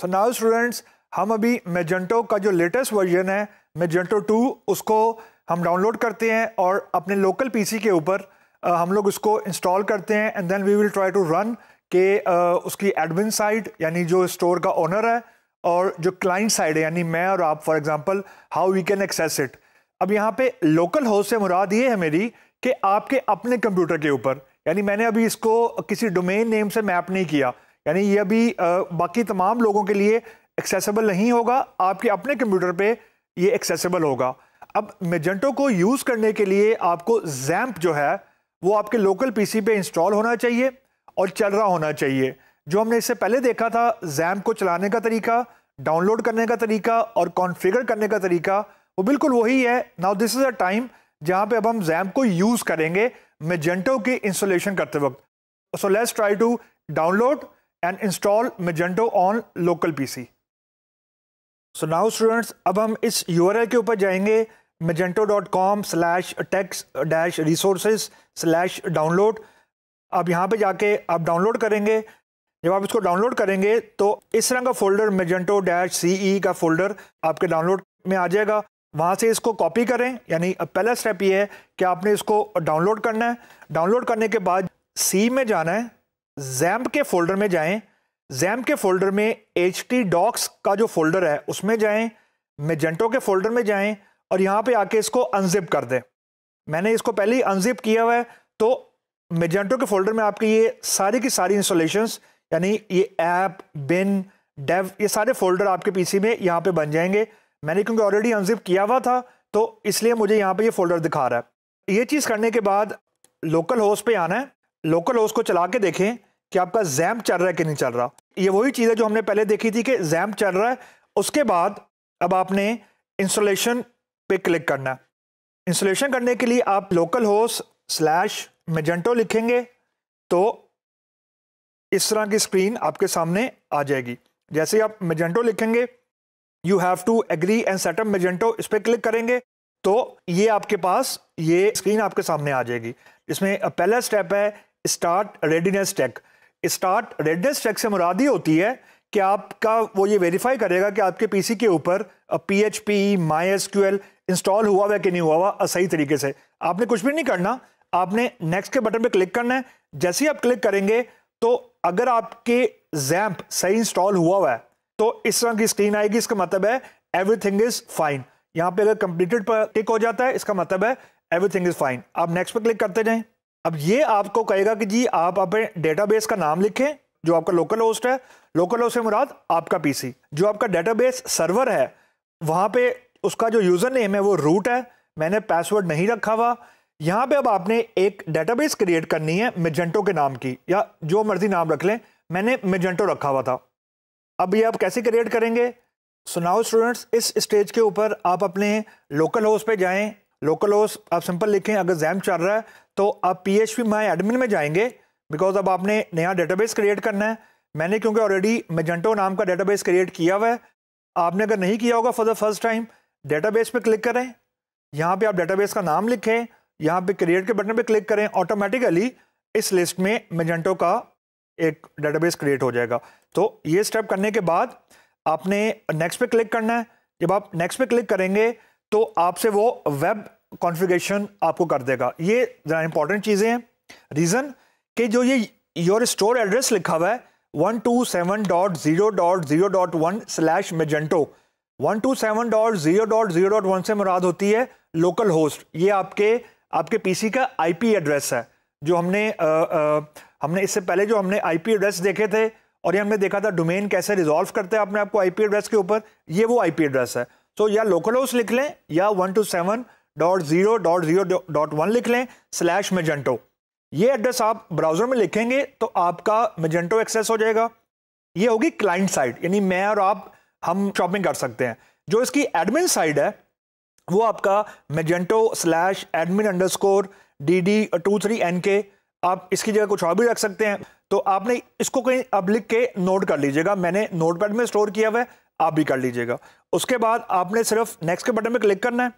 तो now students, हम अभी Magento का जो लेटेस्ट वर्जन है Magento 2 उसको हम डाउनलोड करते हैं और अपने लोकल पीसी के ऊपर हम लोग उसको इंस्टॉल करते हैं and then we will try to run के उसकी एडमिन साइड यानी जो स्टोर का ओनर है और जो क्लाइंट साइड है यानी मैं और आप for example how we can access it. अब यहाँ पे लोकल होस्ट से मुराद ये है मेरी कि आपके अपने कंप्यूटर के ऊपर, यानी मैंने अभी इसको किसी डोमेन नेम से मैप नहीं किया, यानी ये अभी बाकी तमाम लोगों के लिए एक्सेसिबल नहीं होगा, आपके अपने कंप्यूटर पे ये एक्सेसिबल होगा। अब Magento को यूज़ करने के लिए आपको XAMPP जो है वो आपके लोकल पीसी पे इंस्टॉल होना चाहिए और चल रहा होना चाहिए। जो हमने इससे पहले देखा था XAMPP को चलाने का तरीका, डाउनलोड करने का तरीका और कॉन्फ़िगर करने का तरीका, वो बिल्कुल वही है। Now this is a time जहाँ पे अब हम XAMPP को यूज़ करेंगे Magento की इंस्टॉलेशन करते वक्त। So let's try to download and install Magento on local PC. So now students, अब हम इस URL के ऊपर जाएंगे magento.com/text-resources/download। अब यहाँ पे जाके आप डाउनलोड करेंगे। जब आप इसको डाउनलोड करेंगे तो इस तरह का फोल्डर Magento-ce का फोल्डर आपके डाउनलोड में आ जाएगा। वहाँ से इसको कॉपी करें, यानी पहला स्टेप ये है कि आपने इसको डाउनलोड करना है। डाउनलोड करने के बाद C में जाना है, XAMPP के फोल्डर में जाएं, XAMPP के फोल्डर में htdocs का जो फोल्डर है उसमें जाएं, Magento के फोल्डर में जाएं और यहाँ पे आके इसको अनजिप कर दें। मैंने इसको पहले ही अनजिप किया हुआ है। तो Magento के फोल्डर में आपके ये सारी की सारी इंस्टॉलेशंस यानी ये ऐप, बिन, डेव, ये सारे फोल्डर आपके पीसी में यहाँ पे बन जाएंगे। मैंने क्योंकि ऑलरेडी अनजिप किया हुआ था तो इसलिए मुझे यहाँ पे ये फोल्डर दिखा रहा है। ये चीज़ करने के बाद लोकल होस्ट पे आना है। लोकल होस्ट को चला के देखें कि आपका XAMPP चल रहा है कि नहीं चल रहा। ये वही चीज़ है जो हमने पहले देखी थी कि XAMPP चल रहा है। उसके बाद अब आपने इंस्टॉलेशन पे क्लिक करना है। इंस्टॉलेशन करने के लिए आप localhost/Magento लिखेंगे तो इस तरह की स्क्रीन आपके सामने आ जाएगी। जैसे ही आप Magento लिखेंगे, you have to agree and setup Magento, इस पर क्लिक करेंगे तो ये आपके पास ये स्क्रीन आपके सामने आ जाएगी। इसमें पहला स्टेप है start readiness check. Start readiness check से मुराद ये होती है कि आपका वो ये वेरीफाई करेगा कि आपके पीसी के ऊपर phpMySQL इंस्टॉल हुआ हुआ कि नहीं हुआ हुआ सही तरीके से। आपने कुछ भी नहीं करना, आपने नेक्स्ट के बटन पे क्लिक करना है। जैसे ही आप क्लिक करेंगे तो अगर आपके XAMPP सही इंस्टॉल हुआ हुआ है तो इस तरह की स्क्रीन आएगी। इसका मतलब है एवरीथिंग इज़ फाइन। यहाँ पे अगर कंप्लीटेड पर टिक हो जाता है इसका मतलब है एवरीथिंग इज़ फाइन। आप नेक्स्ट पर क्लिक करते जाएं। अब ये आपको कहेगा कि जी आप अपने डेटाबेस का नाम लिखें जो आपका लोकल होस्ट है। लोकल होस्ट से मुराद आपका पीसी। जो आपका डेटाबेस सर्वर है वहाँ पे उसका जो यूज़र नेम है वो रूट है, मैंने पासवर्ड नहीं रखा हुआ। यहाँ पे अब आपने एक डेटाबेस क्रिएट करनी है Magento के नाम की, या जो मर्जी नाम रख लें, मैंने Magento रखा हुआ था। अब ये आप कैसे क्रिएट करेंगे? सो नाउ स्टूडेंट्स, इस स्टेज के ऊपर आप अपने लोकल होस्ट पे जाएं। लोकल होस्ट आप सिंपल लिखें, अगर XAMPP चल रहा है तो आप phpMyAdmin में जाएंगे बिकॉज अब आपने नया डेटाबेस क्रिएट करना है। मैंने क्योंकि ऑलरेडी Magento नाम का डेटाबेस क्रिएट किया हुआ है। आपने अगर नहीं किया होगा for the first time, database पे क्लिक करें, यहाँ पे आप डेटाबेस का नाम लिखें, यहाँ पे क्रिएट के बटन पे क्लिक करें, ऑटोमेटिकली इस लिस्ट में Magento का एक डेटाबेस क्रिएट हो जाएगा। तो ये स्टेप करने के बाद आपने नेक्स्ट पे क्लिक करना है। जब आप नेक्स्ट पे क्लिक करेंगे तो आपसे वो वेब कॉन्फ़िगरेशन आपको कर देगा। ये ज़रा इंपॉर्टेंट चीज़ें हैं। रीज़न कि जो ये योर स्टोर एड्रेस लिखा हुआ है 127.0.0.1/Magento, 127.0.0.1 से मुराद होती है लोकल होस्ट। ये आपके पीसी का IP एड्रेस है। जो हमने इससे पहले जो हमने IP एड्रेस देखे थे और ये हमने देखा था डोमेन कैसे रिजॉल्व करते हैं अपने आपको IP एड्रेस के ऊपर, ये वो IP एड्रेस है। तो या लोकल होस्ट लिख लें या 127.0.0.1 लिख लें /Magento। ये एड्रेस आप ब्राउज़र में लिखेंगे तो आपका Magento एक्सेस हो जाएगा। ये होगी क्लाइंट साइड, यानी मैं और आप हम शॉपिंग कर सकते हैं। जो इसकी एडमिन साइड है वो आपका Magento/admin_dd23nk, आप इसकी जगह कुछ और भी रख सकते हैं। तो आपने इसको कहीं अब लिख के नोट कर लीजिएगा। मैंने नोटपैड में स्टोर किया हुआ है, आप भी कर लीजिएगा। उसके बाद आपने सिर्फ नेक्स्ट के बटन पे क्लिक करना है।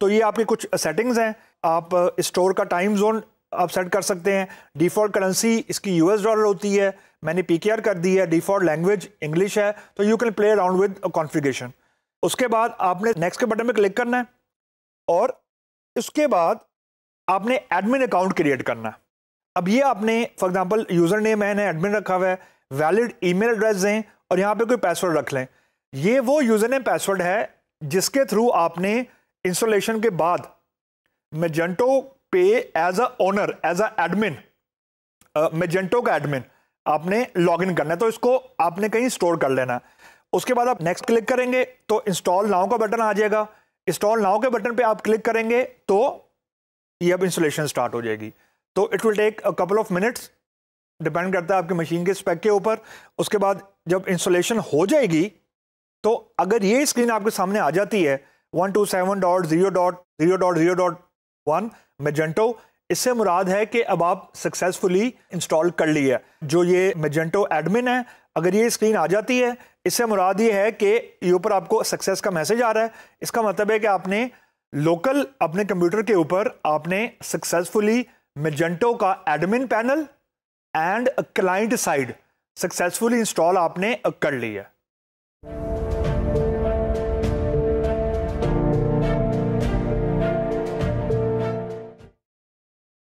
तो ये आपकी कुछ सेटिंग्स हैं। आप स्टोर का टाइम जोन आप सेट कर सकते हैं। डिफ़ॉल्ट करेंसी इसकी US डॉलर होती है। मैंने PKR कर दी है, डिफॉल्ट लैंग्वेज इंग्लिश है, तो you can play around with configuration. उसके बाद आपने नेक्स्ट के बटन में क्लिक करना है और उसके बाद आपने एडमिन अकाउंट क्रिएट करना है। अब ये आपने फॉर एग्जांपल यूज़र नेम मैंने एडमिन रखा हुआ है, वैलिड ईमेल एड्रेस दें और यहाँ पे कोई पासवर्ड रख लें। ये वो यूज़र नेम पासवर्ड है जिसके थ्रू आपने इंस्टॉलेशन के बाद Magento पे as a owner, as a admin, Magento का एडमिन आपने लॉगिन करना है, तो इसको आपने कहीं स्टोर कर लेना। उसके बाद आप नेक्स्ट क्लिक करेंगे तो इंस्टॉल नाउ का बटन आ जाएगा। इंस्टॉल नाउ के बटन पे आप क्लिक करेंगे तो ये अब इंस्टॉलेशन स्टार्ट हो जाएगी। तो it will take a couple of minutes, depend करता है आपकी मशीन के स्पेक के ऊपर। उसके बाद जब इंस्टॉलेशन हो जाएगी तो अगर ये स्क्रीन आपके सामने आ जाती है 127.0.0.0.1 Magento, इससे मुराद है कि अब आप सक्सेसफुली इंस्टॉल कर ली है। जो ये Magento एडमिन है, अगर ये स्क्रीन आ जाती है, इससे मुराद ये है कि ये ऊपर आपको सक्सेस का मैसेज आ रहा है। इसका मतलब है कि आपने लोकल अपने कंप्यूटर के ऊपर आपने सक्सेसफुली Magento का admin panel and client side successfully install आपने कर ली है।